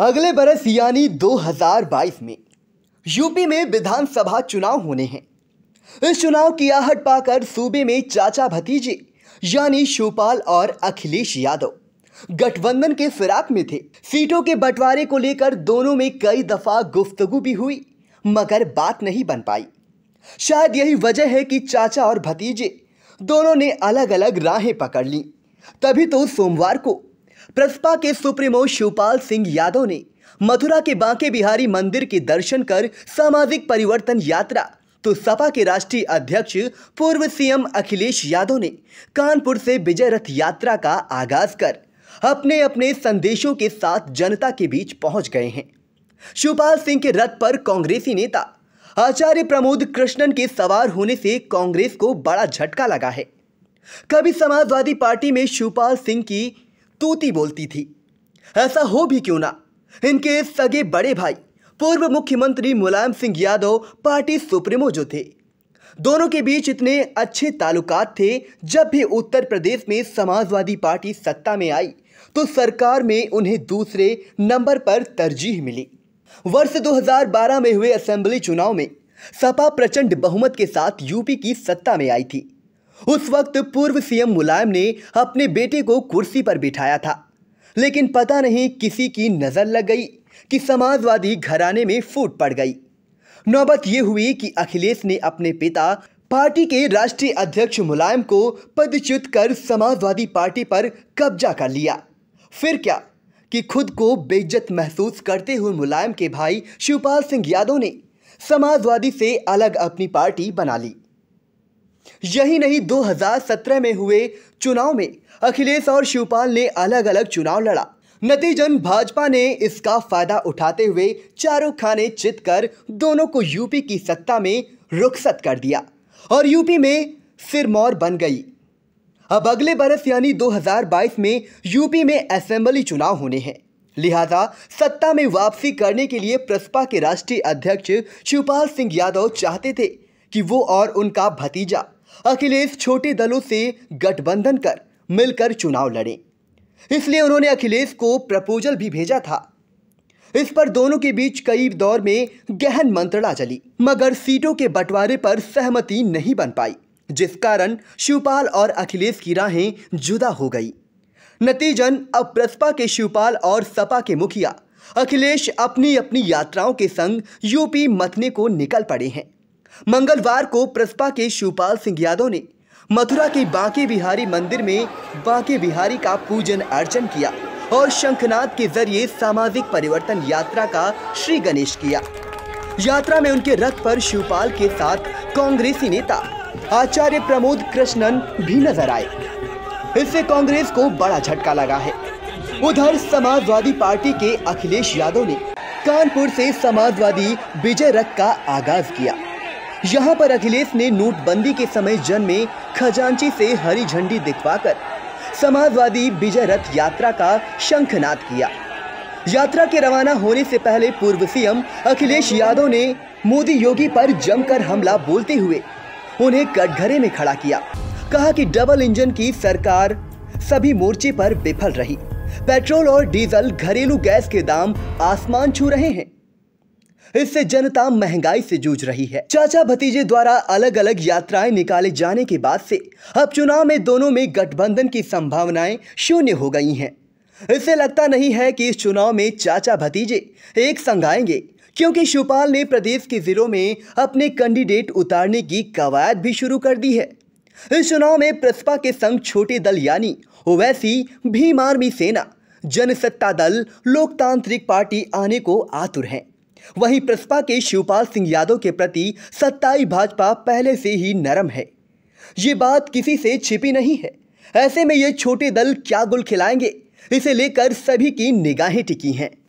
अगले बरस यानी 2022 में यूपी में विधानसभा चुनाव होने हैं। इस चुनाव की आहट पाकर सूबे में चाचा भतीजे यानी शिवपाल और अखिलेश यादव गठबंधन के फिराक में थे। सीटों के बंटवारे को लेकर दोनों में कई दफा गुफ्तगू भी हुई, मगर बात नहीं बन पाई। शायद यही वजह है कि चाचा और भतीजे दोनों ने अलग अलग राहें पकड़ ली। तभी तो सोमवार को प्रसपा के सुप्रीमो शिवपाल सिंह यादव ने मथुरा के बांके बिहारी मंदिर के दर्शन कर सामाजिक परिवर्तन यात्रा, तो सपा के राष्ट्रीय अध्यक्ष पूर्व सीएम अखिलेश यादव ने कानपुर से विजय रथ यात्रा का आगाज कर अपने अपने संदेशों के साथ जनता के बीच पहुंच गए हैं। शिवपाल सिंह के रथ पर कांग्रेसी नेता आचार्य प्रमोद कृष्णन के सवार होने से कांग्रेस को बड़ा झटका लगा है। कभी समाजवादी पार्टी में शिवपाल सिंह की तूती बोलती थी, ऐसा हो भी क्यों ना, इनके सगे बड़े भाई पूर्व मुख्यमंत्री मुलायम सिंह यादव पार्टी सुप्रीमो जो थे, दोनों के बीच इतने अच्छे ताल्लुकात थे। जब भी उत्तर प्रदेश में समाजवादी पार्टी सत्ता में आई तो सरकार में उन्हें दूसरे नंबर पर तरजीह मिली। वर्ष 2012 में हुए असेंबली चुनाव में सपा प्रचंड बहुमत के साथ यूपी की सत्ता में आई थी। उस वक्त पूर्व सीएम मुलायम ने अपने बेटे को कुर्सी पर बिठाया था, लेकिन पता नहीं किसी की नज़र लग गई कि समाजवादी घराने में फूट पड़ गई। नौबत ये हुई कि अखिलेश ने अपने पिता पार्टी के राष्ट्रीय अध्यक्ष मुलायम को पदच्युत कर समाजवादी पार्टी पर कब्जा कर लिया। फिर क्या कि खुद को बेइज्जत महसूस करते हुए मुलायम के भाई शिवपाल सिंह यादव ने समाजवादी से अलग अपनी पार्टी बना ली। यही नहीं, 2017 में हुए चुनाव में अखिलेश और शिवपाल ने अलग अलग चुनाव लड़ा। नतीजन भाजपा ने इसका फायदा उठाते हुए चारों खाने चित कर दोनों को यूपी की सत्ता में रुखसत कर दिया और यूपी में सिरमौर बन गई। अब अगले बरस यानी 2022 में यूपी में असेंबली चुनाव होने हैं, लिहाजा सत्ता में वापसी करने के लिए प्रसपा के राष्ट्रीय अध्यक्ष शिवपाल सिंह यादव चाहते थे कि वो और उनका भतीजा अखिलेश छोटे दलों से गठबंधन कर मिलकर चुनाव लड़ें। इसलिए उन्होंने अखिलेश को प्रपोजल भी भेजा था। इस पर दोनों के बीच कई दौर में गहन मंत्रणा चली, मगर सीटों के बंटवारे पर सहमति नहीं बन पाई, जिस कारण शिवपाल और अखिलेश की राहें जुदा हो गई। नतीजन अब प्रसपा के शिवपाल और सपा के मुखिया अखिलेश अपनी अपनी यात्राओं के संग यूपी मथने को निकल पड़े हैं। मंगलवार को प्रसपा के शिवपाल सिंह यादव ने मथुरा के बांके बिहारी मंदिर में बांके बिहारी का पूजन अर्चन किया और शंखनाद के जरिए सामाजिक परिवर्तन यात्रा का श्री गणेश किया। यात्रा में उनके रथ पर शिवपाल के साथ कांग्रेसी नेता आचार्य प्रमोद कृष्णन भी नजर आए। इससे कांग्रेस को बड़ा झटका लगा है। उधर समाजवादी पार्टी के अखिलेश यादव ने कानपुर से समाजवादी विजय रथ का आगाज किया। यहाँ पर अखिलेश ने नोटबंदी के समय जन्मे खजांची से हरी झंडी दिखवाकर समाजवादी विजय रथ यात्रा का शंखनाद किया। यात्रा के रवाना होने से पहले पूर्व सीएम अखिलेश यादव ने मोदी योगी पर जमकर हमला बोलते हुए उन्हें कटघरे में खड़ा किया। कहा कि डबल इंजन की सरकार सभी मोर्चे पर विफल रही, पेट्रोल और डीजल, घरेलू गैस के दाम आसमान छू रहे हैं, इससे जनता महंगाई से जूझ रही है। चाचा भतीजे द्वारा अलग अलग यात्राएं निकाले जाने के बाद से अब चुनाव में दोनों में गठबंधन की संभावनाएं शून्य हो गई हैं। इससे लगता नहीं है कि इस चुनाव में चाचा भतीजे एक संग आएंगे, क्योंकि शिवपाल ने प्रदेश के जिलों में अपने कैंडिडेट उतारने की कवायद भी शुरू कर दी है। इस चुनाव में प्रसपा के संग छोटे दल यानी ओवैसी, भीम आर्मी सेना, जनसत्ता दल, लोकतांत्रिक पार्टी आने को आतुर हैं। वहीं प्रसपा के शिवपाल सिंह यादव के प्रति सत्ताई भाजपा पहले से ही नरम है। ये बात किसी से छिपी नहीं है। ऐसे में ये छोटे दल क्या गुल खिलाएंगे, इसे लेकर सभी की निगाहें टिकी हैं।